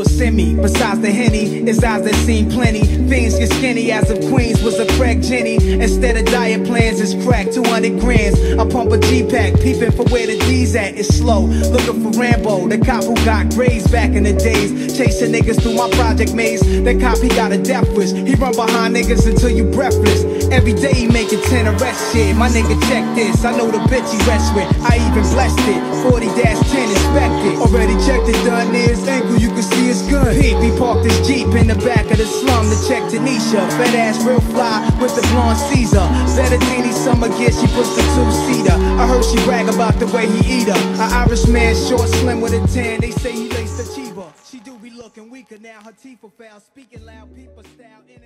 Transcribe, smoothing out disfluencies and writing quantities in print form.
will send me. Besides the Henny, it's eyes that seem plenty. Things get skinny as if Queens was a crack Jenny. Instead of diet plans, it's crack 200 grams. I pump a G-pack, peeping for where the D's at. It's slow, looking for Rambo, the cop who got graves back in the days. Chasing niggas through my project maze. That cop, he got a death wish. He run behind niggas until you breathless. Every day he making 10 arrest shit. My nigga, check this. I know the bitch he rests with. I even blessed it. 40-10 inspected. Already checked it, done near his ankle. You can see it's good. He parked his Jeep in the back of the slum to check Tanisha. Fat ass, real fly with the blonde Caesar. Betadini summer gear, she puts the two-seater. I heard she brag about the way he eat her. An Irish man, short, slim with a tan. They say he laced a Chiba. She do be looking weaker now. Her teeth are foul. Speaking loud, people style.